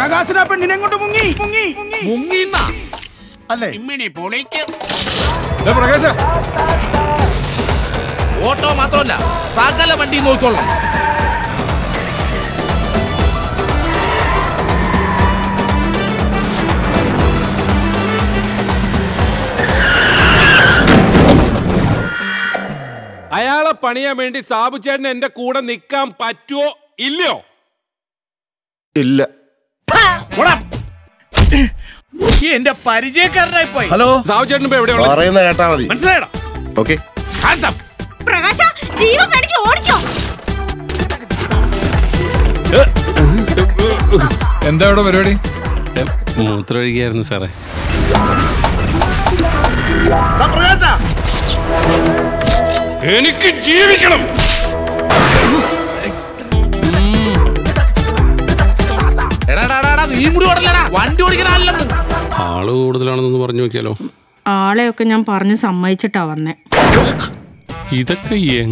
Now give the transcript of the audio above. പ്രകാശന പെണ്ണിനെ അങ്ങോട്ട് മുങ്ങി മുങ്ങി മുങ്ങി അല്ലേ ഇമ്മിണി പൊളിക്കും. പ്രകാശ ഓട്ടോ മാത്രമല്ല സകല വണ്ടി നോക്കിക്കൊള്ളാം. അയാളെ പണിയാൻ വേണ്ടി സാബു ചേട്ടൻ എന്റെ കൂടെ നിൽക്കാൻ പറ്റുമോ ഇല്ലയോ? ഇല്ല. എന്റെ പരിചയക്കാരനായി പോയി. ഹലോ സാബു ചേട്ടൻ ഇപ്പോ എവിടെയാണ്? പറയുന്ന കേട്ടാ മതി. മനസ്സിലായോ? ഓക്കേ. Hands up. പ്രകാശ ജീവൻ വേണ്ടി ഓടിക്കോ. എന്താ ഇവിടെ പരിപാടി? മൂത്രമൊഴിക്കായിരുന്നു സാറേ. പ്രകാശ എനിക്ക് ജീവിക്കണം. ആള് കൂടുതലാണെന്ന് പറഞ്ഞു നോക്കിയാലോ? ആളെയൊക്കെ ഞാൻ പറഞ്ഞു സമ്മതിച്ചിട്ടാ വന്നേ. ഇതൊക്കെ